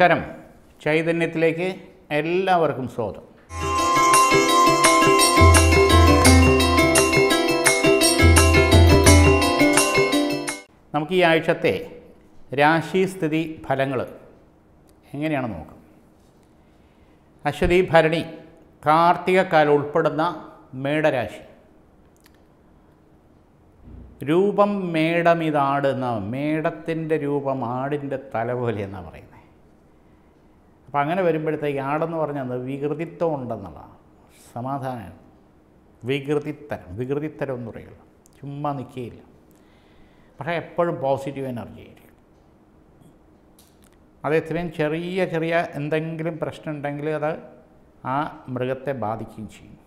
നമസ്കാരം ചൈതന്യത്തിലേക്ക് എല്ലാവർക്കും സ്വാഗതം. നമുക്ക് ഈ ആഴ്ചത്തെ രാശിസ്ഥിതി ഫലങ്ങൾ എങ്ങനെയാണ് നോക്കാം. അശ്വതി ഭരണി കാർത്തികക്കാലം ഉൾപ്പെടുന്ന മേടരാശി രൂപം മേടമിതാട് എന്ന മേടത്തിൻ്റെ രൂപം ആടിൻ്റെ തല പോലെ എന്നാണ് പറയുന്നത്. അപ്പം അങ്ങനെ വരുമ്പോഴത്തേക്ക് ആടെന്ന് പറഞ്ഞത് വികൃതിത്വം ഉണ്ടെന്നുള്ളതാണ്. സമാധാനം വികൃതിത്തരം എന്ന് പറയുള്ളൂ, ചുമ്മാ നിൽക്കുകയില്ല, പക്ഷേ എപ്പോഴും പോസിറ്റീവ് എനർജി ആയിരിക്കും. അതേസമയം ചെറിയ ചെറിയ എന്തെങ്കിലും പ്രശ്നം ഉണ്ടെങ്കിൽ അത് ആ മൃഗത്തെ ബാധിക്കുകയും ചെയ്യും.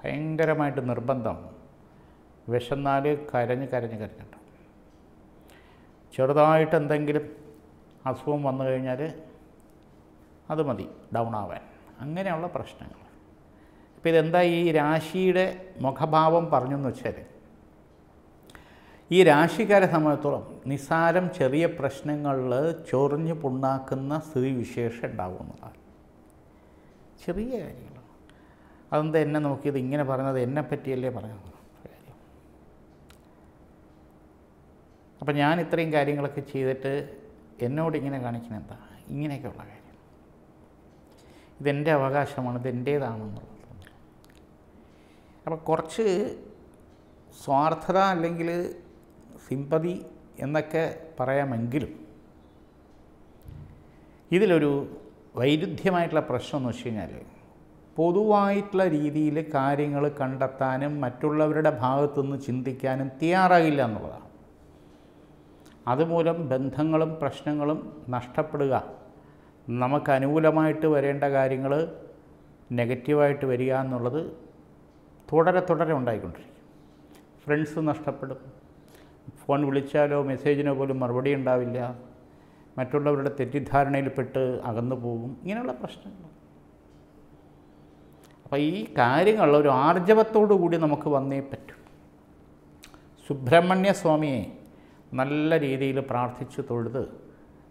ഭയങ്കരമായിട്ട് നിർബന്ധം, വിശന്നാൽ കരഞ്ഞിട്ടുണ്ടാവും. ചെറുതായിട്ട് എന്തെങ്കിലും അസുഖം വന്നു കഴിഞ്ഞാൽ അത് മതി ഡൗൺ ആവാൻ. അങ്ങനെയുള്ള പ്രശ്നങ്ങൾ. അപ്പോൾ ഇതെന്താ ഈ രാശിയുടെ മുഖഭാവം പറഞ്ഞെന്ന് വെച്ചാൽ, ഈ രാശിക്കാരെ സംബന്ധിച്ചോളം നിസ്സാരം ചെറിയ പ്രശ്നങ്ങളിൽ ചൊറിഞ്ഞ് പുണ്ണാക്കുന്ന സ്ഥിതിവിശേഷം ഉണ്ടാവും എന്നുള്ളതാണ്. ചെറിയ കാര്യങ്ങൾ. അതെന്താ എന്നെ നോക്കിയത് ഇങ്ങനെ പറഞ്ഞത്, എന്നെ പറ്റിയല്ലേ പറഞ്ഞത്. അപ്പം ഞാൻ ഇത്രയും കാര്യങ്ങളൊക്കെ ചെയ്തിട്ട് എന്നോട് ഇങ്ങനെ കാണിക്കുന്ന എന്താ, ഇങ്ങനെയൊക്കെയുള്ള കാര്യം. ഇതെൻ്റെ അവകാശമാണ്, ഇതെൻ്റേതാണെന്നുള്ളത്. അപ്പം കുറച്ച് സ്വാർത്ഥത അല്ലെങ്കിൽ സിമ്പതി എന്നൊക്കെ പറയാമെങ്കിലും ഇതിലൊരു വൈരുദ്ധ്യമായിട്ടുള്ള പ്രശ്നം എന്ന് വെച്ച് കഴിഞ്ഞാൽ, പൊതുവായിട്ടുള്ള രീതിയിൽ കാര്യങ്ങൾ കണ്ടെത്താനും മറ്റുള്ളവരുടെ ഭാഗത്തുനിന്ന് ചിന്തിക്കാനും തയ്യാറാകില്ല എന്നുള്ളതാണ്. അതുമൂലം ബന്ധങ്ങളും പ്രശ്നങ്ങളും നഷ്ടപ്പെടുക, നമുക്ക് അനുകൂലമായിട്ട് വരേണ്ട കാര്യങ്ങൾ നെഗറ്റീവായിട്ട് വരിക എന്നുള്ളത് തുടരെ തുടരെ ഉണ്ടായിക്കൊണ്ടിരിക്കും. ഫ്രണ്ട്സ് നഷ്ടപ്പെടും, ഫോൺ വിളിച്ചാലോ മെസ്സേജിനോ പോലും മറുപടി ഉണ്ടാവില്ല, മറ്റുള്ളവരുടെ തെറ്റിദ്ധാരണയിൽപ്പെട്ട് അകന്നു പോകും, ഇങ്ങനെയുള്ള പ്രശ്നങ്ങൾ. അപ്പോൾ ഈ കാര്യങ്ങൾ ഒരു ആർജവത്തോടു കൂടി നമുക്ക് വന്നേ പറ്റും. സുബ്രഹ്മണ്യ സ്വാമിയെ നല്ല രീതിയിൽ പ്രാർത്ഥിച്ച് തൊഴുത്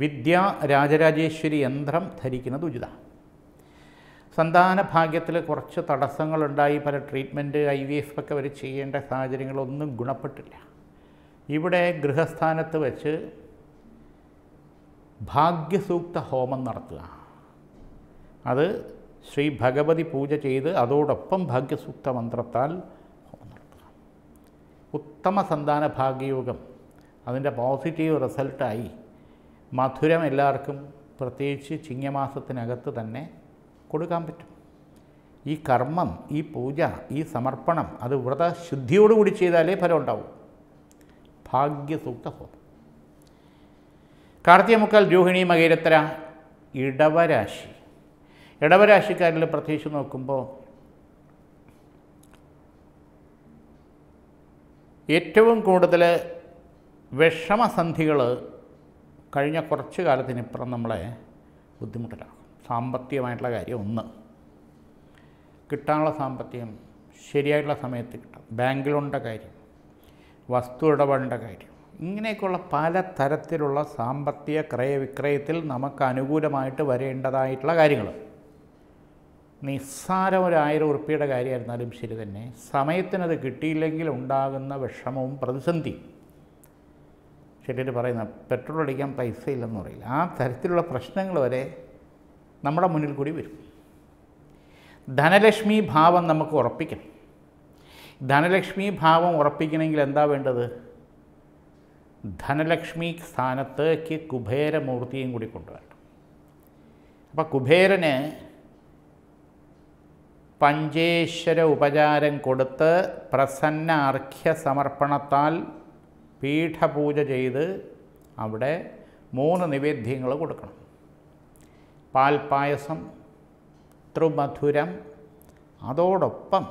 വിദ്യ രാജരാജേശ്വരി യന്ത്രം ധരിക്കുന്നത് ഉചിതം. സന്താന ഭാഗ്യത്തിൽ കുറച്ച് തടസ്സങ്ങളുണ്ടായി, പല ട്രീറ്റ്മെൻറ്റ്, IVF ഒക്കെ വരെ ചെയ്യേണ്ട സാഹചര്യങ്ങളൊന്നും ഗുണപ്പെട്ടില്ല. ഇവിടെ ഗൃഹസ്ഥാനത്ത് വെച്ച് ഭാഗ്യസൂക്ത ഹോമം നടത്തുക. അത് ശ്രീ ഭഗവതി പൂജ ചെയ്ത് അതോടൊപ്പം ഭാഗ്യസൂക്ത മന്ത്രത്താൽ ഹോമം നടത്തുക. ഉത്തമ സന്താന ഭാഗ്യയോഗം, അതിൻ്റെ പോസിറ്റീവ് റിസൾട്ടായി മധുരം എല്ലാവർക്കും പ്രത്യേകിച്ച് ചിങ്ങമാസത്തിനകത്ത് തന്നെ കൊടുക്കാൻ പറ്റും. ഈ കർമ്മം, ഈ പൂജ, ഈ സമർപ്പണം അത് വ്രത ശുദ്ധിയോടുകൂടി ചെയ്താലേ ഫലം ഉണ്ടാവും. ഭാഗ്യസൂക്ത ഹോമം. കാർത്തികമുക്കാൽ രോഹിണി മകേരത്തര ഇടവരാശി. ഇടവരാശിക്കാരിൽ പ്രത്യേകിച്ച് നോക്കുമ്പോൾ ഏറ്റവും കൂടുതൽ വിഷമസന്ധികൾ കഴിഞ്ഞ കുറച്ച് കാലത്തിനിപ്പുറം നമ്മളെ ബുദ്ധിമുട്ടിലാക്കും. സാമ്പത്തികമായിട്ടുള്ള കാര്യം ഒന്ന്, കിട്ടാനുള്ള സാമ്പത്തികം ശരിയായിട്ടുള്ള സമയത്ത് കിട്ടും, ബാങ്ക് ലോണിൻ്റെ കാര്യം, വസ്തു ഇടപാടിൻ്റെ കാര്യം, ഇങ്ങനെയൊക്കെയുള്ള പല തരത്തിലുള്ള സാമ്പത്തിക ക്രയവിക്രയത്തിൽ നമുക്ക് അനുകൂലമായിട്ട് വരേണ്ടതായിട്ടുള്ള കാര്യങ്ങൾ. നിസ്സാരം ഒരു 1000 രൂപയുടെ കാര്യമായിരുന്നാലും ശരി തന്നെ, സമയത്തിനത് കിട്ടിയില്ലെങ്കിൽ ഉണ്ടാകുന്ന വിഷമവും പ്രതിസന്ധിയും, ചിലർ പറയുന്ന പെട്രോൾ അടിക്കാൻ പൈസ ഇല്ലെന്ന് പറയില്ല, ആ തരത്തിലുള്ള പ്രശ്നങ്ങൾ വരെ നമ്മുടെ മുന്നിൽ കൂടി വരും. ധനലക്ഷ്മി ഭാവം നമുക്ക് ഉറപ്പിക്കണം. ധനലക്ഷ്മി ഭാവം ഉറപ്പിക്കണമെങ്കിൽ എന്താ വേണ്ടത്? ധനലക്ഷ്മി സ്ഥാനത്തേക്ക് കുബേരമൂർത്തിയും കൂടി കൊണ്ടുവരണം. അപ്പോൾ കുബേരന് പഞ്ചേശ്വര ഉപചാരം കൊടുത്ത് പ്രസന്ന അർഘ്യ സമർപ്പണത്താൽ പീഠപൂജ ചെയ്ത് അവിടെ 3 നിവേദ്യങ്ങൾ കൊടുക്കണം. പാൽപ്പായസം, through Mathuram, Adodopam,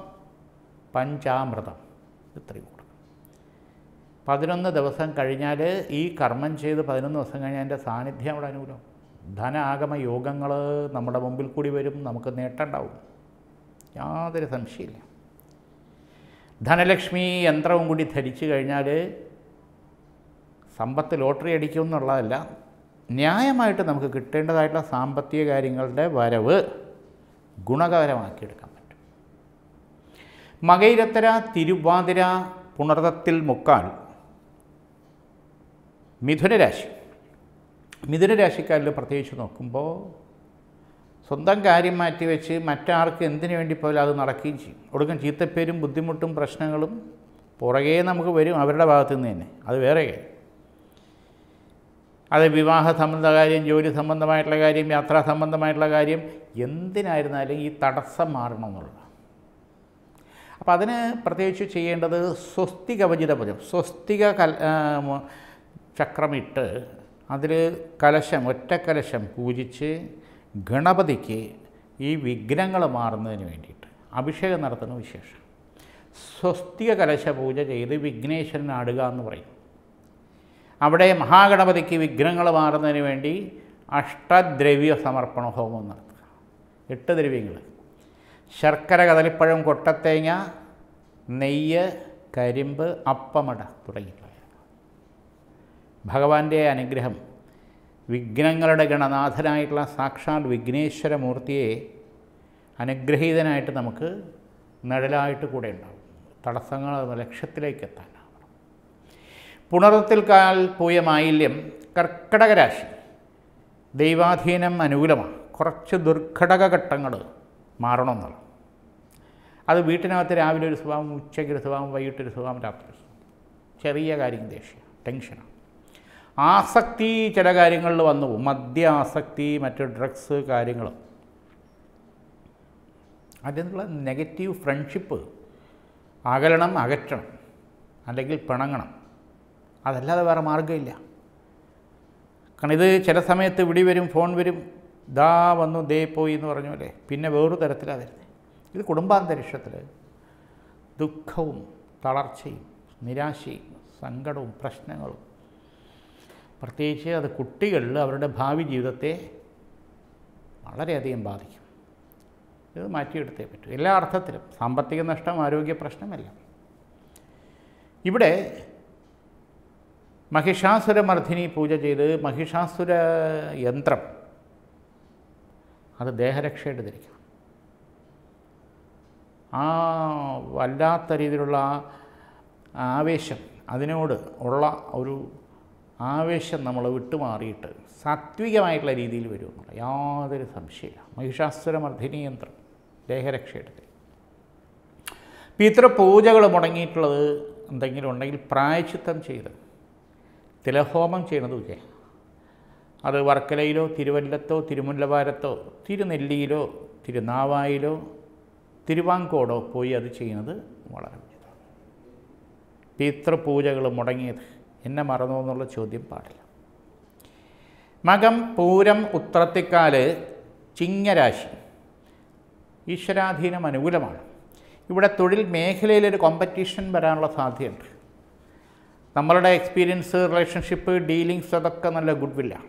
Panchamratam, the three wood. Padrona the Vasan Karinade, E. Karmanche, the Padrona Sangan and the Sanithiam Ranudo, Dana Agama Yogangala, Namadambil Kudivatum, Namakaneta down. Ya, there is some shield. Dhanalakshmi, Yantraungudi Thadichi Garinade, Sambat the lottery edition or Lala. ന്യായമായിട്ട് നമുക്ക് കിട്ടേണ്ടതായിട്ടുള്ള സാമ്പത്തിക കാര്യങ്ങളുടെ വരവ് ഗുണകരമാക്കിയിട്ട് കാണാൻ പറ്റും. മകയിരത്തര തിരുവാതിര പുണർതത്തിൽ മുക്കാൽ മിഥുനരാശി. മിഥുനരാശിക്കാരിൽ പ്രത്യേകിച്ച് നോക്കുമ്പോൾ സ്വന്തം കാര്യം മാറ്റി വെച്ച് മറ്റാർക്ക് എന്തിനു വേണ്ടി പോലും അത് നടക്കുകയും ചെയ്യും. ഒടുക്കം ചീത്തപ്പേരും ബുദ്ധിമുട്ടും പ്രശ്നങ്ങളും പുറകെ നമുക്ക് വരും അവരുടെ ഭാഗത്തു നിന്ന് തന്നെ. അത് വേറെ കാര്യം. അത് വിവാഹ സംബന്ധകാര്യം, ജോലി സംബന്ധമായിട്ടുള്ള കാര്യം, യാത്രാ സംബന്ധമായിട്ടുള്ള കാര്യം, എന്തിനായിരുന്നാലും ഈ തടസ്സം മാറണമെന്നുള്ള. അപ്പോൾ അതിന് പ്രത്യേകിച്ച് ചെയ്യേണ്ടത് സ്വസ്തിക വചിത പൂജം. സ്വസ്തിക ചക്രമിട്ട് അതിൽ കലശം, ഒറ്റ കലശം പൂജിച്ച് ഗണപതിക്ക് ഈ വിഘ്നങ്ങൾ മാറുന്നതിന് വേണ്ടിയിട്ട് അഭിഷേകം നടത്തുന്ന വിശേഷം. സ്വസ്തിക കലശ പൂജ ചെയ്ത് വിഘ്നേശ്വരൻ ആടുക എന്ന് പറയും. അവിടെ മഹാഗണപതിക്ക് വിഗ്രഹങ്ങൾ മാറുന്നതിന് വേണ്ടി അഷ്ടദ്രവ്യ സമർപ്പണ ഹോമം നടത്തുക. 8 ദ്രവ്യങ്ങൾ: ശർക്കര, കദളിപ്പഴം, കൊട്ടത്തേങ്ങ, നെയ്യ്, കരിമ്പ്, അപ്പമട തുടങ്ങിയവ. ഭഗവാന്റെ അനുഗ്രഹം വിഘ്നങ്ങളുടെ ഗണനാഥനായിട്ടുള്ള സാക്ഷാൽ വിഘ്നേശ്വര മൂർത്തിയെ അനുഗ്രഹീതനായിട്ട് നമുക്ക് നിഴലായിട്ട് കൂടെ ഉണ്ടാവും. തടസ്സങ്ങൾ ലക്ഷ്യത്തിലേക്ക് എത്താൻ. പുണർത്തിൽ കാൽ പോയ മാലിന്യം. കർക്കടകരാശി ദൈവാധീനം അനുകൂലമാണ്. കുറച്ച് ദുർഘടക ഘട്ടങ്ങൾ മാറണമെന്നുള്ള. അത് വീട്ടിനകത്ത് രാവിലെ ഒരു സ്വഭാവം, ഉച്ചയ്ക്കൊരു സ്വഭാവം, വൈകിട്ടൊരു സ്വഭാവം, രാത്രി. ചെറിയ കാര്യം ദേഷ്യം, ടെൻഷനാണ്. ആസക്തി ചില കാര്യങ്ങളിൽ വന്നു പോകും. മദ്യ ആസക്തി, മറ്റ് ഡ്രഗ്സ് കാര്യങ്ങൾ, അതിൽ നിന്നുള്ള നെഗറ്റീവ് ഫ്രണ്ട്ഷിപ്പ് അകലണം, അകറ്റണം, അല്ലെങ്കിൽ പിണങ്ങണം. അതല്ലാതെ വേറെ മാർഗ്ഗമില്ല. കാരണം ഇത് ചില സമയത്ത് വിളി വരും, ഫോൺ വരും, ദാ വന്നു, ദേ പോയി എന്ന് പറഞ്ഞ പോലെ. പിന്നെ വേറൊരു തരത്തിലാണ് വരുന്നത്. ഇത് കുടുംബാന്തരീക്ഷത്തിൽ ദുഃഖവും തളർച്ചയും നിരാശയും സങ്കടവും പ്രശ്നങ്ങളും, പ്രത്യേകിച്ച് അത് കുട്ടികളിൽ അവരുടെ ഭാവി ജീവിതത്തെ വളരെയധികം ബാധിക്കും. ഇത് മാറ്റിയെടുത്തേ പറ്റും എല്ലാ അർത്ഥത്തിലും. സാമ്പത്തിക നഷ്ടം, ആരോഗ്യ പ്രശ്നമല്ല. ഇവിടെ മഹിഷാസുരമർദ്ധിനി പൂജ ചെയ്ത് മഹിഷാസുര യന്ത്രം അത് ദേഹരക്ഷയായിട്ട് ധരിക്കണം. ആ വല്ലാത്ത രീതിയിലുള്ള ആവേശം, അതിനോട് ഉള്ള ഒരു ആവേശം നമ്മൾ വിട്ടുമാറിയിട്ട് സാത്വികമായിട്ടുള്ള രീതിയിൽ വരുമെന്നുള്ള യാതൊരു സംശയമില്ല. മഹിഷാസുരമർദ്ധിനി യന്ത്രം ദേഹരക്ഷയായിട്ട് ധരിക്കും. പിതൃപൂജകൾ മുടങ്ങിയിട്ടുള്ളത് എന്തെങ്കിലും ഉണ്ടെങ്കിൽ പ്രായശ്ചിത്തം ചെയ്ത് തിലഹോമം ചെയ്യണത് ഉച്ചേ. അത് വർക്കലയിലോ തിരുവല്ലത്തോ തിരുമുല്ലവാരത്തോ തിരുനെല്ലിയിലോ തിരുനാവായിലോ തിരുവാങ്കോടോ പോയി അത് ചെയ്യുന്നത് വളരെ ഉചിതമാണ്. പിതൃപൂജകൾ മുടങ്ങിയത് എന്നെ മറന്നോ എന്നുള്ള ചോദ്യം പാടില്ല. മകം പൂരം ഉത്രത്തിക്കാല് ചിങ്ങരാശി ഈശ്വരാധീനം അനുകൂലമാണ്. ഇവിടെ തൊഴിൽ മേഖലയിലൊരു കോമ്പറ്റീഷൻ വരാനുള്ള സാധ്യതയുണ്ട്. നമ്മളുടെ എക്സ്പീരിയൻസ്, റിലേഷൻഷിപ്പ്, ഡീലിങ്സ് അതൊക്കെ നല്ല ഗുഡ് വില്ലാണ്.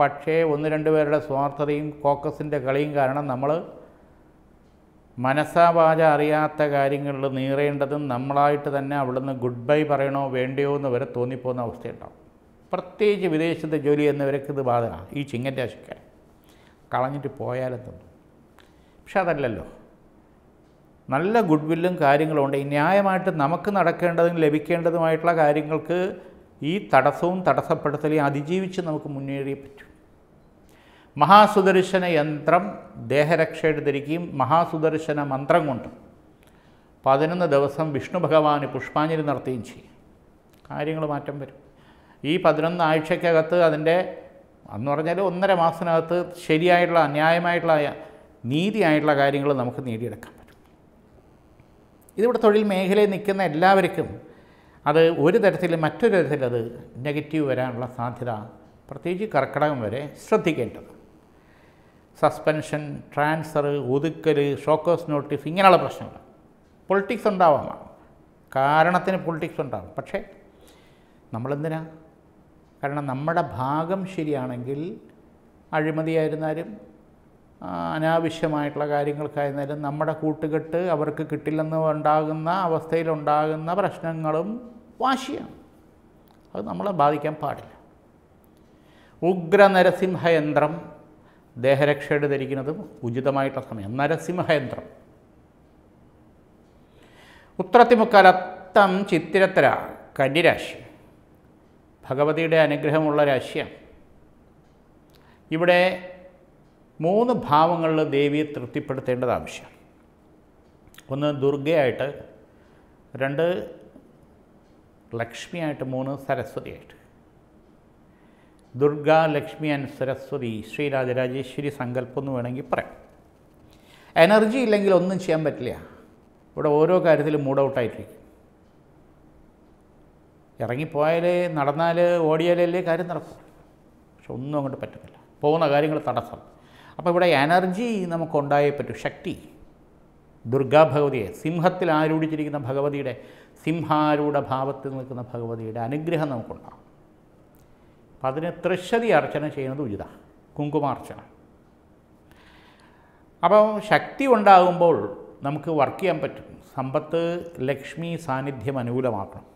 പക്ഷേ 1-2 പേരുടെ സ്വാർത്ഥതയും കോക്കസിൻ്റെ കളിയും കാരണം നമ്മൾ മനസ്സാവാച അറിയാത്ത കാര്യങ്ങളിൽ നീറേണ്ടതും നമ്മളായിട്ട് തന്നെ അവിടുന്ന് ഗുഡ് ബൈ പറയണോ വേണ്ടയോ എന്ന് വരെ തോന്നിപ്പോകുന്ന അവസ്ഥയുണ്ടാവും. പ്രത്യേകിച്ച് വിദേശത്ത് ജോലി ചെയ്യുന്നവർക്ക് ഇത് ബാധകമാണ്. ഈ ചിങ്ങൻ്റെ ആശക്കാരൻ കളഞ്ഞിട്ട് പോയാലും തോന്നും. പക്ഷെ അതല്ലല്ലോ, നല്ല ഗുഡ് വില്ലും കാര്യങ്ങളുണ്ട്. ന്യായമായിട്ട് നമുക്ക് നടക്കേണ്ടതും ലഭിക്കേണ്ടതുമായിട്ടുള്ള കാര്യങ്ങൾക്ക് ഈ തടസ്സവും തടസ്സപ്പെടുത്തലും അതിജീവിച്ച് നമുക്ക് മുന്നേറിയേ പറ്റും. മഹാസുദർശന യന്ത്രം ദേഹരക്ഷയായിട്ട് ധരിക്കുകയും മഹാസുദർശന മന്ത്രം കൊണ്ട് 11 ദിവസം വിഷ്ണു ഭഗവാന് പുഷ്പാഞ്ജലി നടത്തുകയും ചെയ്യും. കാര്യങ്ങൾ മാറ്റം വരും. ഈ 11 ആഴ്ചക്കകത്ത് അതിൻ്റെ എന്ന് പറഞ്ഞാൽ 1.5 മാസത്തിനകത്ത് ശരിയായിട്ടുള്ള, ന്യായമായിട്ടുള്ള, നീതിയായിട്ടുള്ള കാര്യങ്ങൾ നമുക്ക് നേടിയെടുക്കാം. ഇതിവിടെ തൊഴിൽ മേഖലയിൽ നിൽക്കുന്ന എല്ലാവർക്കും അത് ഒരു തരത്തിലും മറ്റൊരു തരത്തിലത് നെഗറ്റീവ് വരാനുള്ള സാധ്യത പ്രത്യേകിച്ച് കർക്കിടകം വരെ ശ്രദ്ധിക്കേണ്ടത്. suspension, transfer, ഒതുക്കൽ, ഷോക്കേഴ്സ് നോട്ടീസ് ഇങ്ങനെയുള്ള പ്രശ്നങ്ങൾ പൊളിറ്റിക്സ് ഉണ്ടാവാം. കാരണത്തിന് പൊളിറ്റിക്സ് ഉണ്ടാകും. പക്ഷേ നമ്മളെന്തിനാ? കാരണം നമ്മുടെ ഭാഗം ശരിയാണെങ്കിൽ അഴിമതിയായിരുന്നാലും അനാവശ്യമായിട്ടുള്ള കാര്യങ്ങൾക്കായിരുന്നാലും നമ്മുടെ കൂട്ടുകെട്ട് അവർക്ക് കിട്ടില്ലെന്ന് ഉണ്ടാകുന്ന അവസ്ഥയിലുണ്ടാകുന്ന പ്രശ്നങ്ങളും വാശിയാണ്. അത് നമ്മളെ ബാധിക്കാൻ പാടില്ല. ഉഗ്ര നരസിംഹയന്ത്രം, ദേഹരക്ഷയുടെ ധരിക്കുന്നതും ഉചിതമായിട്ടുള്ള സമയം. നരസിംഹയന്ത്രം ഉത്രത്തിമുക്കാലത്തം ചിത്തിരത്തര കന്നിരാശി, ഭഗവതിയുടെ അനുഗ്രഹമുള്ള രാശിയാണ്. ഇവിടെ 3 ഭാവങ്ങളിൽ ദേവിയെ തൃപ്തിപ്പെടുത്തേണ്ടത് ആവശ്യമാണ്. ഒന്ന് ദുർഗയായിട്ട്, 2 ലക്ഷ്മിയായിട്ട്, 3 സരസ്വതിയായിട്ട്. ദുർഗ, ലക്ഷ്മി ആൻഡ് സരസ്വതി, ശ്രീരാജരാജേശ്വരി സങ്കല്പം എന്ന് വേണമെങ്കിൽ പറയാം. എനർജി ഇല്ലെങ്കിൽ ഒന്നും ചെയ്യാൻ പറ്റില്ല. ഇവിടെ ഓരോ കാര്യത്തിലും മൂഡ് ഔട്ടായിട്ടിരിക്കും. ഇറങ്ങിപ്പോയാൽ, നടന്നാൽ, ഓടിയാലല്ലേ കാര്യം നടക്കും. പക്ഷെ ഒന്നും അങ്ങോട്ട് പറ്റുന്നില്ല, പോകുന്ന കാര്യങ്ങൾ തടസ്സം. അപ്പോൾ ഇവിടെ എനർജി നമുക്കുണ്ടായേ പറ്റൂ. ശക്തി ദുർഗാഭഗവതിയെ, സിംഹത്തിൽ ആരൂഢിച്ചിരിക്കുന്ന ഭഗവതിയുടെ, സിംഹാരൂഢ ഭാവത്തിൽ നിൽക്കുന്ന ഭഗവതിയുടെ അനുഗ്രഹം നമുക്കുണ്ടാകും. അപ്പം അതിന് തൃശ്ശതി അർച്ചന ചെയ്യുന്നത് ഉചിതമാണ്, കുങ്കുമാർച്ചന. അപ്പോൾ ശക്തി ഉണ്ടാകുമ്പോൾ നമുക്ക് വർക്ക് ചെയ്യാൻ പറ്റും. സമ്പത്ത്, ലക്ഷ്മി സാന്നിധ്യം അനുകൂലമാക്കണം.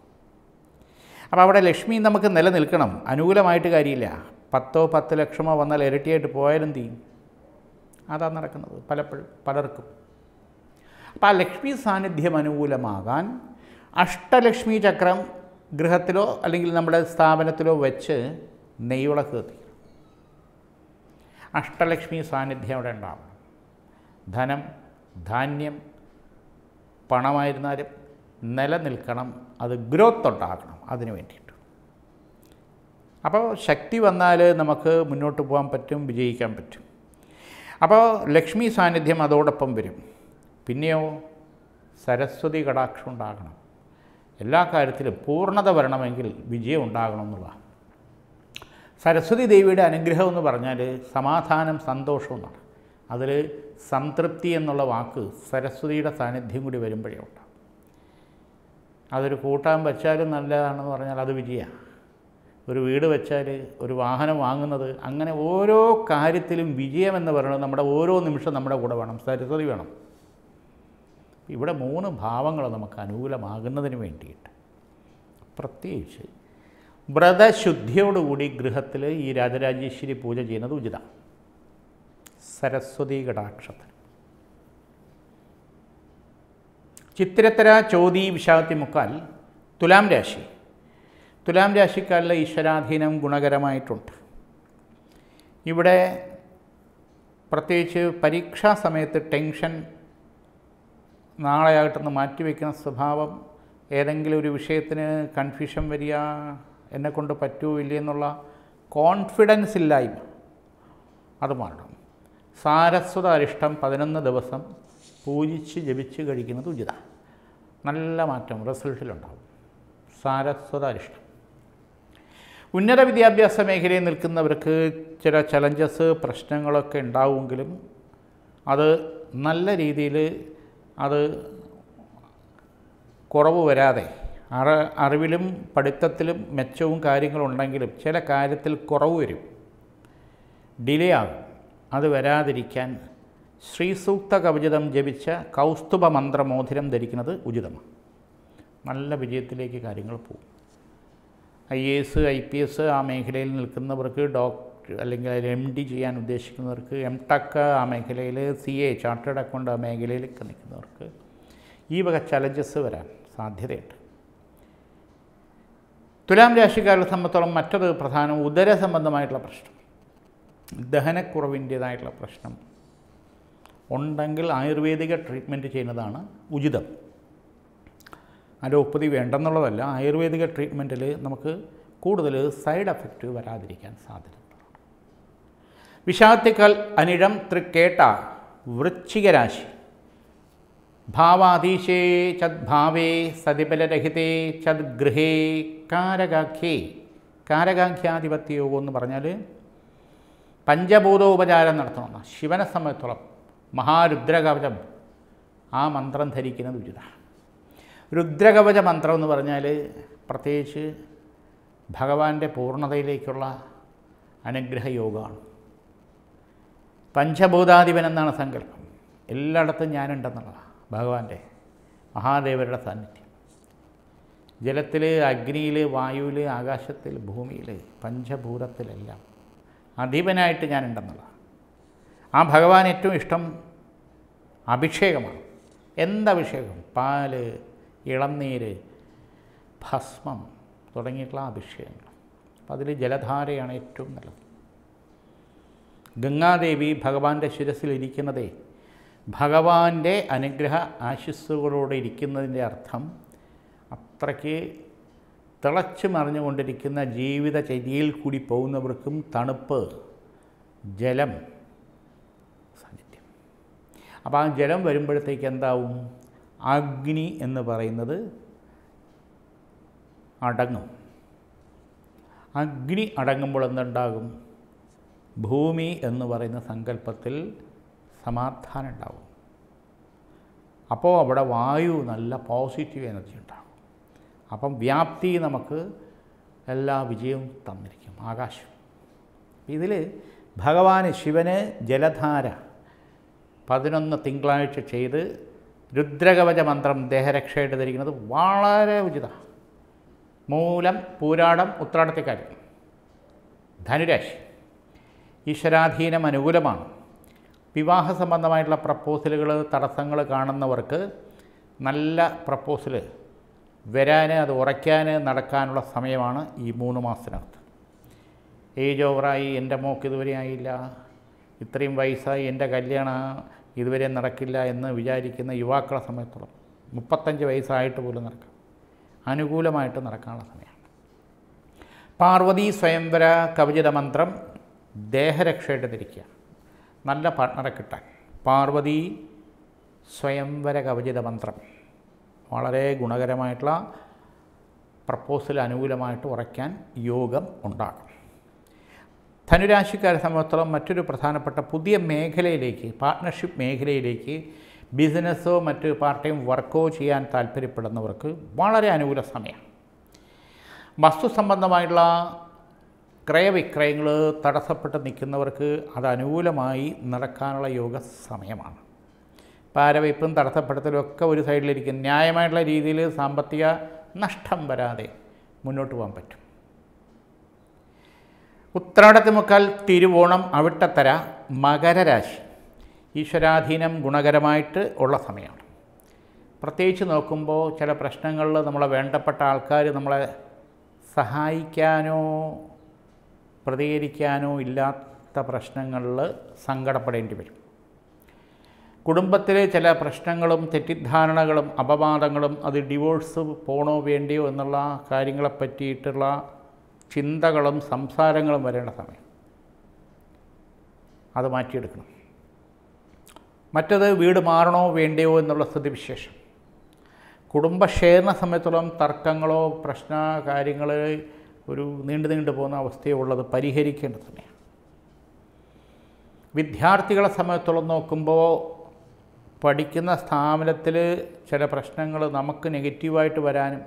അപ്പോൾ അവിടെ ലക്ഷ്മി നമുക്ക് നിലനിൽക്കണം. അനുകൂലമായിട്ട് കാര്യമില്ല. 10 ലക്ഷമോ വന്നാൽ ഇരട്ടിയായിട്ട് പോയാലും തീയും. അതാണ് നടക്കുന്നത് പലപ്പോഴും പലർക്കും. അപ്പോൾ ആ ലക്ഷ്മി സാന്നിധ്യം അനുകൂലമാകാൻ അഷ്ടലക്ഷ്മി ചക്രം ഗൃഹത്തിലോ അല്ലെങ്കിൽ നമ്മുടെ സ്ഥാപനത്തിലോ വെച്ച് നെയ്യുളക്ക് കത്തിക്കണം. അഷ്ടലക്ഷ്മി സാന്നിധ്യം അവിടെ ഉണ്ടാവണം. ധനം, ധാന്യം, പണമായിരുന്നാലും നിലനിൽക്കണം. അത് ഗ്രോത്ത് ഉണ്ടാകണം അതിനു വേണ്ടിയിട്ട്. അപ്പോൾ ശക്തി വന്നാൽ നമുക്ക് മുന്നോട്ട് പോകാൻ പറ്റും, വിജയിക്കാൻ പറ്റും. അപ്പോൾ ലക്ഷ്മി സാന്നിധ്യം അതോടൊപ്പം വരും. പിന്നെയോ സരസ്വതി കടാക്ഷം ഉണ്ടാകണം. എല്ലാ കാര്യത്തിലും പൂർണ്ണത വരണമെങ്കിൽ വിജയം ഉണ്ടാകണം എന്നുള്ളതാണ്. സരസ്വതി ദേവിയുടെ അനുഗ്രഹം എന്ന് പറഞ്ഞാൽ സമാധാനം, സന്തോഷം എന്നാണ്. അതിൽ സംതൃപ്തി എന്നുള്ള വാക്ക് സരസ്വതിയുടെ സാന്നിധ്യം കൂടി വരുമ്പോഴേ ഉണ്ടാകും. അതൊരു കൂട്ടാൻ വെച്ചാലും നല്ലതാണെന്ന് പറഞ്ഞാൽ അത് വിജയമാണ്. ഒരു വീട് വെച്ചാൽ, ഒരു വാഹനം വാങ്ങുന്നത്, അങ്ങനെ ഓരോ കാര്യത്തിലും വിജയമെന്ന് പറയുന്നത് നമ്മുടെ ഓരോ നിമിഷം നമ്മുടെ കൂടെ വേണം, സരസ്വതി വേണം. ഇവിടെ 3 ഭാവങ്ങൾ നമുക്ക് അനുകൂലമാകുന്നതിന് വേണ്ടിയിട്ട് പ്രത്യേകിച്ച് വ്രതശുദ്ധിയോടുകൂടി ഗൃഹത്തിൽ ഈ രാജരാജേശ്വരി പൂജ ചെയ്യുന്നത് ഉചിതമാണ്. സരസ്വതി കടാക്ഷത്തിൽ ചിത്തിരത്തര ചോതി വിശാഖത്തി മുക്കാൽ തുലാം രാശി. തുലാം രാശിക്കാരിലെ ഈശ്വരാധീനം ഗുണകരമായിട്ടുണ്ട്. ഇവിടെ പ്രത്യേകിച്ച് പരീക്ഷാ സമയത്ത് ടെൻഷൻ, നാളെയായിട്ടൊന്ന് മാറ്റിവെക്കുന്ന സ്വഭാവം, ഏതെങ്കിലും ഒരു വിഷയത്തിന് കൺഫ്യൂഷൻ വരിക, എന്നെക്കൊണ്ട് പറ്റുമോ ഇല്ലേ എന്നുള്ള കോൺഫിഡൻസ് ഇല്ലായ്മ അത് മാറണം. സാരസ്വത അരിഷ്ടം 11 ദിവസം പൂജിച്ച് ജപിച്ച് കഴിക്കുന്നത് ഉചിതമാണ്. നല്ല മാറ്റം റിസൾട്ടിലുണ്ടാകും. സാരസ്വത അരിഷ്ടം. ഉന്നത വിദ്യാഭ്യാസ മേഖലയിൽ നിൽക്കുന്നവർക്ക് ചില ചലഞ്ചസ്, പ്രശ്നങ്ങളൊക്കെ ഉണ്ടാവുമെങ്കിലും അത് നല്ല രീതിയിൽ അത് കുറവ് വരാതെ, അറിവിലും പഠിത്തത്തിലും മെച്ചവും കാര്യങ്ങളുണ്ടെങ്കിലും ചില കാര്യത്തിൽ കുറവ് വരും, ഡിലേ ആകും. അത് വരാതിരിക്കാൻ ശ്രീസൂക്ത കവചിതം ജപിച്ച കൗസ്തുഭ മന്ത്രമോതിരം ധരിക്കുന്നത് ഉചിതമാണ്. നല്ല വിജയത്തിലേക്ക് കാര്യങ്ങൾ പോകും. IAS IPS ആ മേഖലയിൽ നിൽക്കുന്നവർക്ക്, ഡോക്ടർ അല്ലെങ്കിൽ MD ചെയ്യാൻ ഉദ്ദേശിക്കുന്നവർക്ക്, MTech ആ മേഖലയിൽ, CA ചാർട്ടേഡ് അക്കൗണ്ട് ആ മേഖലയിലൊക്കെ നിൽക്കുന്നവർക്ക് ഈ വക ചലഞ്ചസ് വരാൻ സാധ്യതയുണ്ട്. തുലാം രാശിക്കാരെ സംബന്ധിച്ചോളം മറ്റൊരു പ്രധാനം ഉദര സംബന്ധമായിട്ടുള്ള പ്രശ്നം, ദഹനക്കുറവിൻ്റേതായിട്ടുള്ള പ്രശ്നം ഉണ്ടെങ്കിൽ ആയുർവേദിക ട്രീറ്റ്മെൻറ്റ് ചെയ്യുന്നതാണ് ഉചിതം. അലോപ്പതി വേണ്ടെന്നുള്ളതല്ല. ആയുർവേദിക ട്രീറ്റ്മെൻറ്റിൽ നമുക്ക് കൂടുതൽ സൈഡ് എഫക്റ്റ് വരാതിരിക്കാൻ സാധ്യതയുണ്ട്. വിശാഖത്തിക്കൽ അനിഴം തൃക്കേട്ട വൃശ്ചികരാശി. ഭാവാധീശേ ചദ്ഭാവേ സതിബലരഹിതേ ചദ്ഗൃഹേ കാരകാഖ്യേ. കാരകാഖ്യാധിപത്യയോഗം എന്ന് പറഞ്ഞാൽ പഞ്ചഭൂതോപചാരം നടത്തണമെന്ന് ശിവനെ സംബന്ധിച്ചോളം മഹാരുദ്രകവചം ആ മന്ത്രം ധരിക്കുന്നത് ഉചിതമാണ്. രുദ്രകവച മന്ത്രം എന്ന് പറഞ്ഞാൽ പ്രത്യേകിച്ച് ഭഗവാന്റെ പൂർണ്ണതയിലേക്കുള്ള അനുഗ്രഹയോഗമാണ്. പഞ്ചഭൂതാധിപൻ എന്നാണ് സങ്കല്പം, എല്ലായിടത്തും ഞാനുണ്ടെന്നുള്ളതാണ്. ഭഗവാന്റെ മഹാദേവരുടെ സാന്നിധ്യം ജലത്തിൽ, അഗ്നിയിൽ, വായുവിൽ, ആകാശത്തിൽ, ഭൂമിയിൽ, പഞ്ചഭൂതത്തിലെല്ലാം അധിപനായിട്ട് ഞാനുണ്ടെന്നുള്ളതാണ്. ആ ഭഗവാൻ ഏറ്റവും ഇഷ്ടം അഭിഷേകമാണ്. എന്തഭിഷേകം? പാല്, ഇളനീര്, ഭസ്മം തുടങ്ങിയിട്ടുള്ള അഭിഷേകങ്ങൾ. അപ്പം അതിൽ ജലധാരയാണ് ഏറ്റവും നല്ലത്. ഗംഗാദേവി ഭഗവാന്റെ ശിരസിലിരിക്കുന്നതേ ഭഗവാന്റെ അനുഗ്രഹ ആശിസ്സുകളോടെ ഇരിക്കുന്നതിൻ്റെ അർത്ഥം അത്രയ്ക്ക് തിളച്ചു മറിഞ്ഞുകൊണ്ടിരിക്കുന്ന ജീവിതചര്യയിൽ കൂടി പോകുന്നവർക്കും തണുപ്പ്, ജലം സാന്നിധ്യം. അപ്പോൾ ആ ജലം വരുമ്പോഴത്തേക്ക് എന്താവും? അഗ്നി എന്ന് പറയുന്നത് അടങ്ങും. അഗ്നി അടങ്ങുമ്പോൾ എന്തുണ്ടാകും? ഭൂമി എന്ന് പറയുന്ന സങ്കല്പത്തിൽ സമാധാനം ഉണ്ടാകും. അപ്പോൾ അവിടെ വായു, നല്ല പോസിറ്റീവ് എനർജി ഉണ്ടാകും. അപ്പം വ്യാപ്തി നമുക്ക് എല്ലാ വിജയവും തന്നിരിക്കും, ആകാശം. ഇതിൽ ഭഗവാൻ ശിവന് ജലധാര 11 തിങ്കളാഴ്ച ചെയ്ത് രുദ്രകവച മന്ത്രം ദേഹരക്ഷയായിട്ട് ധരിക്കുന്നത് വളരെ ഉചിതമാണ്. മൂലം, പൂരാടം, ഉത്രാടത്തേക്കാരൻ, ധനുരാശി, ഈശ്വരാധീനം അനുകൂലമാണ്. വിവാഹ സംബന്ധമായിട്ടുള്ള പ്രപ്പോസലുകൾ, തടസ്സങ്ങൾ കാണുന്നവർക്ക് നല്ല പ്രപ്പോസൽ വരാൻ, അത് ഉറയ്ക്കാൻ, നടക്കാനുള്ള സമയമാണ് ഈ 3 മാസത്തിനകത്ത്. ഏജ് ഓവറായി, എൻ്റെ മോക്ക് ഇതുവരെ ആയില്ല, ഇത്രയും വയസ്സായി, എൻ്റെ കല്യാണം ഇതുവരെ നടക്കില്ല എന്ന് വിചാരിക്കുന്ന യുവാക്കളെ സമയത്തോളം 35 വയസ്സായിട്ട് പോലും നടക്കാം, അനുകൂലമായിട്ട് നടക്കാനുള്ള സമയമാണ്. പാർവതി സ്വയംവര കവചിത മന്ത്രം ദേഹരക്ഷയായിട്ട് ധരിക്കുക, നല്ല പാർട്ട്ണറെ കിട്ടാൻ. പാർവതി സ്വയംവര കവചിത മന്ത്രം വളരെ ഗുണകരമായിട്ടുള്ള പ്രപ്പോസൽ അനുകൂലമായിട്ട് ഉറയ്ക്കാൻ യോഗം ഉണ്ടാകും. ധനുരാശിക്കാരെ സംബന്ധിച്ചിടത്തോളം മറ്റൊരു പ്രധാനപ്പെട്ട പുതിയ മേഖലയിലേക്ക്, പാർട്ട്ണർഷിപ്പ് മേഖലയിലേക്ക്, ബിസിനസ്സോ മറ്റ് പാർട്ട് ടൈം വർക്കോ ചെയ്യാൻ താല്പര്യപ്പെടുന്നവർക്ക് വളരെ അനുകൂല സമയമാണ്. വസ്തു സംബന്ധമായിട്ടുള്ള ക്രയവിക്രയങ്ങൾ തടസ്സപ്പെട്ട് നിൽക്കുന്നവർക്ക് അത് അനുകൂലമായി നടക്കാനുള്ള യോഗ സമയമാണ്. പാരവയ്പും തടസ്സപ്പെടുത്തലും ഒക്കെ ഒരു സൈഡിലിരിക്കും. ന്യായമായിട്ടുള്ള രീതിയിൽ സാമ്പത്തിക നഷ്ടം വരാതെ മുന്നോട്ട് പോകാൻ പറ്റും. ഉത്രാടത്തിമുക്കാൽ, തിരുവോണം, അവിട്ടത്തര, മകരരാശി, ഈശ്വരാധീനം ഗുണകരമായിട്ട് ഉള്ള സമയമാണ്. പ്രത്യേകിച്ച് നോക്കുമ്പോൾ ചില പ്രശ്നങ്ങളിൽ നമ്മളെ വേണ്ടപ്പെട്ട ആൾക്കാർ നമ്മളെ സഹായിക്കാനോ പ്രതികരിക്കാനോ ഇല്ലാത്ത പ്രശ്നങ്ങളിൽ സങ്കടപ്പെടേണ്ടി വരും. കുടുംബത്തിലെ ചില പ്രശ്നങ്ങളും തെറ്റിദ്ധാരണകളും അപവാദങ്ങളും, അത് ഡിവോഴ്സ് പോണോ വേണ്ടിയോ എന്നുള്ള കാര്യങ്ങളെ പറ്റിയിട്ടുള്ള ചിന്തകളും സംസാരങ്ങളും വരേണ്ട സമയം, അത് മാറ്റിയെടുക്കണം. മറ്റത് വീട് മാറണോ വേണ്ടിയോ എന്നുള്ള സ്ഥിതിവിശേഷം. കുടുംബക്ഷേമ സമയത്തോളം തർക്കങ്ങളോ പ്രശ്ന കാര്യങ്ങൾ ഒരു നീണ്ടു പോകുന്ന അവസ്ഥയോ ഉള്ളത് പരിഹരിക്കേണ്ട സമയമാണ്. വിദ്യാർത്ഥികളെ സമയത്തോളം നോക്കുമ്പോൾ പഠിക്കുന്ന സ്ഥാപനത്തിൽ ചില പ്രശ്നങ്ങൾ നമുക്ക് നെഗറ്റീവായിട്ട് വരാനും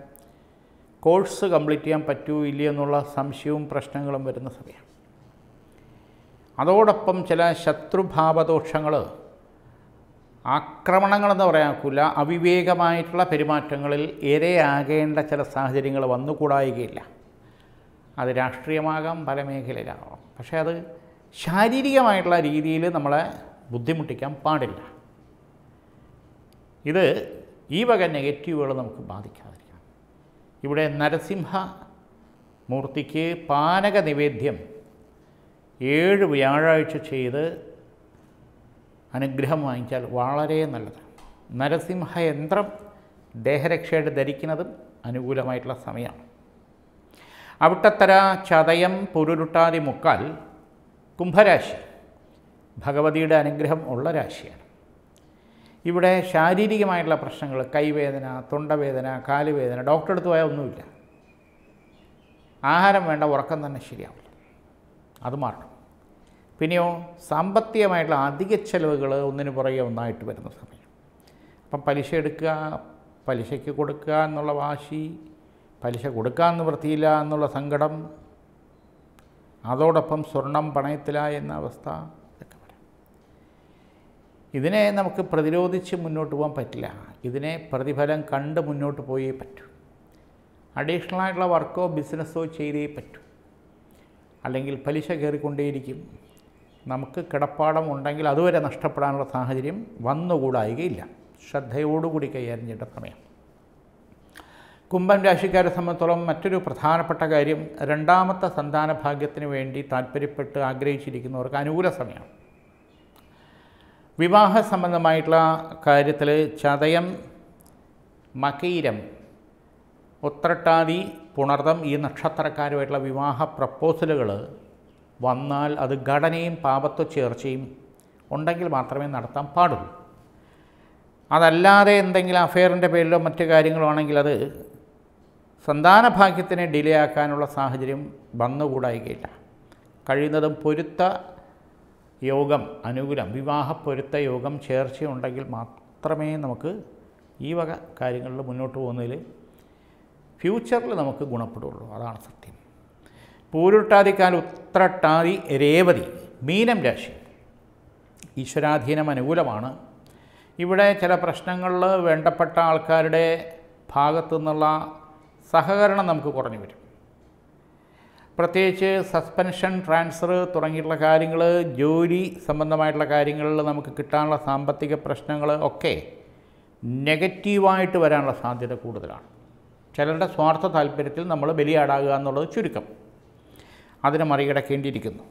കോഴ്സ് കംപ്ലീറ്റ് ചെയ്യാൻ പറ്റുമോ ഇല്ലയോ എന്നുള്ള സംശയവും പ്രശ്നങ്ങളും വരുന്ന സമയമാണ്. അതോടൊപ്പം ചില ശത്രുഭാവദോഷങ്ങൾ, ആക്രമണങ്ങളെന്ന് പറയാനില്ല, അവിവേകമായിട്ടുള്ള പെരുമാറ്റങ്ങളിൽ ഇരയാകേണ്ട ചില സാഹചര്യങ്ങൾ വന്നുകൂടായികയില്ല. അത് രാഷ്ട്രീയമാകാം, പല മേഖലയിലാകാം. പക്ഷേ അത് ശാരീരികമായിട്ടുള്ള രീതിയിൽ നമ്മളെ ബുദ്ധിമുട്ടിക്കാൻ പാടില്ല. ഇത് ഈ വക നെഗറ്റീവുകൾ നമുക്ക് ബാധിക്കാതിരിക്കണം. ഇവിടെ നരസിംഹ മൂർത്തിക്ക് പാനക നിവേദ്യം 7 വ്യാഴാഴ്ച ചെയ്ത് അനുഗ്രഹം വാങ്ങിച്ചാൽ വളരെ നല്ലതാണ്. നരസിംഹ യന്ത്രം ദേഹരക്ഷയായിട്ട് ധരിക്കുന്നതും അനുകൂലമായിട്ടുള്ള സമയമാണ്. അവിട്ടത്തര, ചതയം, പുരുരുട്ടാതി മുക്കാൽ, കുംഭരാശി, ഭഗവതിയുടെ അനുഗ്രഹം ഉള്ള രാശിയാണ്. ഇവിടെ ശാരീരികമായിട്ടുള്ള പ്രശ്നങ്ങൾ, കൈവേദന, തൊണ്ടവേദന, കാലുവേദന, ഡോക്ടറെ അടുത്ത് പോയാൽ ഒന്നുമില്ല. ആഹാരം വേണ്ട, ഉറക്കം തന്നെ ശരിയാവില്ല, അത് മാറണം. പിന്നെയോ സാമ്പത്തികമായിട്ടുള്ള അധിക ചെലവുകൾ ഒന്നിനു പുറകെ ഒന്നായിട്ട് വരുന്ന സമയം. അപ്പം പലിശ എടുക്കുക, പലിശയ്ക്ക് കൊടുക്കുക എന്നുള്ള വാശി, പലിശ കൊടുക്കാൻ നിവൃത്തിയില്ല എന്നുള്ള സങ്കടം, അതോടൊപ്പം സ്വർണം പണയത്തിലായ എന്ന അവസ്ഥ, ഇതൊക്കെ വരാം. ഇതിനെ നമുക്ക് പ്രതിരോധിച്ച് മുന്നോട്ട് പോകാൻ പറ്റില്ല. ഇതിനെ പ്രതിഫലം കണ്ട് മുന്നോട്ട് പോയേ പറ്റൂ. അഡീഷണലായിട്ടുള്ള വർക്കോ ബിസിനസ്സോ ചെയ്തേ പറ്റൂ. അല്ലെങ്കിൽ പലിശ കയറിക്കൊണ്ടേയിരിക്കും. നമുക്ക് കിടപ്പാടം ഉണ്ടെങ്കിൽ അതുവരെ നഷ്ടപ്പെടാനുള്ള സാഹചര്യം വന്നുകൂടായികയില്ല. ശ്രദ്ധയോടുകൂടി കൈകാര്യം ചെയ്യേണ്ട സമയം. കുംഭം രാശിക്കാരെ സംബന്ധിച്ചോളം മറ്റൊരു പ്രധാനപ്പെട്ട കാര്യം, രണ്ടാമത്തെ സന്താന ഭാഗ്യത്തിന് വേണ്ടി താല്പര്യപ്പെട്ട് ആഗ്രഹിച്ചിരിക്കുന്നവർക്ക് അനുകൂല സമയമാണ്. വിവാഹ സംബന്ധമായിട്ടുള്ള കാര്യത്തിൽ ചതയം, മകീരം, ഉത്രട്ടാതി, പുണർതം ഈ നക്ഷത്രക്കാരുമായിട്ടുള്ള വിവാഹ പ്രപ്പോസലുകൾ വന്നാൽ അത് ഘടനയും പാപത്വ ചേർച്ചയും ഉണ്ടെങ്കിൽ മാത്രമേ നടത്താൻ പാടുള്ളൂ. അതല്ലാതെ എന്തെങ്കിലും അഫെയറിൻ്റെ പേരിലോ മറ്റു കാര്യങ്ങളോ ആണെങ്കിൽ അത് സന്താന ഭാഗ്യത്തിനെ ഡിലേ ആക്കാനുള്ള സാഹചര്യം വന്നുകൂടായികയില്ല. കഴിയുന്നതും പൊരുത്ത യോഗം, അനുകൂലം വിവാഹ പൊരുത്ത യോഗം ചേർച്ചയുണ്ടെങ്കിൽ മാത്രമേ നമുക്ക് ഈ വക കാര്യങ്ങളിൽ മുന്നോട്ട് പോകുന്നതിൽ ഫ്യൂച്ചറിൽ നമുക്ക് ഗുണപ്പെടുകയുള്ളൂ. അതാണ് സത്യം. പൂരുട്ടാതിക്കാൽ ഉത്രട്ടാതി രേവതി മീനം രാശി. ഈശ്വരാധീനം അനുകൂലമാണ്. ഇവിടെ ചില പ്രശ്നങ്ങളിൽ വേണ്ടപ്പെട്ട ആൾക്കാരുടെ ഭാഗത്തു നിന്നുള്ള സഹകരണം നമുക്ക് കുറഞ്ഞു വരും. പ്രത്യേകിച്ച് സസ്പെൻഷൻ, ട്രാൻസ്ഫർ തുടങ്ങിയിട്ടുള്ള കാര്യങ്ങൾ, ജോലി സംബന്ധമായിട്ടുള്ള കാര്യങ്ങളിൽ നമുക്ക് കിട്ടാനുള്ള സാമ്പത്തിക പ്രശ്നങ്ങൾ ഒക്കെ നെഗറ്റീവായിട്ട് വരാനുള്ള സാധ്യത കൂടുതലാണ്. ചിലരുടെ സ്വാർത്ഥ താല്പര്യത്തിൽ നമ്മൾ ബലിയാടാകുക എന്നുള്ളത് ചുരുക്കം, അതിനെ മറികടക്കേണ്ടിയിരിക്കുന്നു.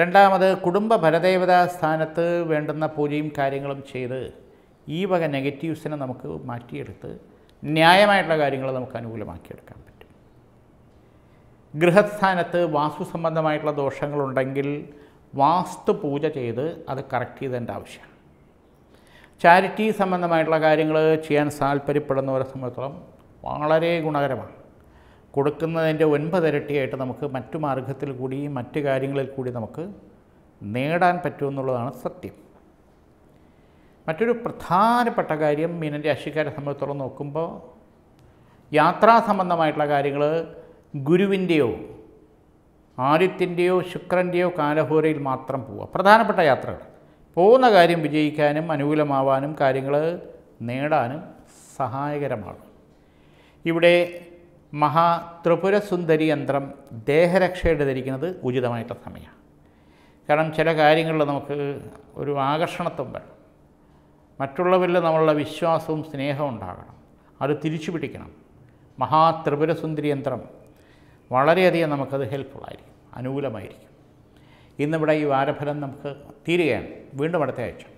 രണ്ടാമത്, കുടുംബ ഭരദേവതാ സ്ഥാനത്ത് വേണ്ടുന്ന പൂജയും കാര്യങ്ങളും ചെയ്ത് ഈ വക നെഗറ്റീവ്സിനെ നമുക്ക് മാറ്റിയെടുത്ത് ന്യായമായിട്ടുള്ള കാര്യങ്ങൾ നമുക്ക് അനുകൂലമാക്കിയെടുക്കാൻ പറ്റും. ഗൃഹസ്ഥാനത്ത് വാസ്തു സംബന്ധമായിട്ടുള്ള ദോഷങ്ങളുണ്ടെങ്കിൽ വാസ്തു പൂജ ചെയ്ത് അത് കറക്റ്റ് ചെയ്തതിൻ്റെ ആവശ്യമാണ്. ചാരിറ്റി സംബന്ധമായിട്ടുള്ള കാര്യങ്ങൾ ചെയ്യാൻ താല്പര്യപ്പെടുന്നവരെ സംബന്ധിച്ചോളം വളരെ ഗുണകരമാണ്. കൊടുക്കുന്നതിൻ്റെ 9 ഇരട്ടിയായിട്ട് നമുക്ക് മറ്റു മാർഗത്തിൽ കൂടി മറ്റു കാര്യങ്ങളിൽ കൂടി നമുക്ക് നേടാൻ പറ്റുമെന്നുള്ളതാണ് സത്യം. മറ്റൊരു പ്രധാനപ്പെട്ട കാര്യം മീനൻ രാശിക്കാരെ സംബന്ധിച്ചോളം നോക്കുമ്പോൾ യാത്രാ സംബന്ധമായിട്ടുള്ള കാര്യങ്ങൾ ഗുരുവിൻ്റെയോ ആദിത്യൻ്റെയോ ശുക്രൻ്റെയോ കാലഹോരയിൽ മാത്രം പോവുക. പ്രധാനപ്പെട്ട യാത്രകൾ പോകുന്ന കാര്യം വിജയിക്കാനും അനുകൂലമാവാനും കാര്യങ്ങൾ നേടാനും സഹായകരമാണ്. ഇവിടെ മഹാ ത്രിപുരസുന്ദരി യന്ത്രം ദേഹരക്ഷയുടെ ധരിക്കുന്നത് ഉചിതമായിട്ടുള്ള സമയമാണ്. കാരണം ചില കാര്യങ്ങളിൽ നമുക്ക് ഒരു ആകർഷണത്വം വേണം. മറ്റുള്ളവരിൽ നമ്മളുടെ വിശ്വാസവും സ്നേഹവും ഉണ്ടാകണം. അത് തിരിച്ചു പിടിക്കണം. മഹാ ത്രിപുരസുന്ദരി യന്ത്രം വളരെയധികം നമുക്കത് ഹെൽപ്ഫുള്ളായിരിക്കും, അനുകൂലമായിരിക്കും. ഇന്നിവിടെ ഈ വാരഫലം നമുക്ക് തീരുകയാണ്. വീണ്ടും അടുത്ത ആഴ്ച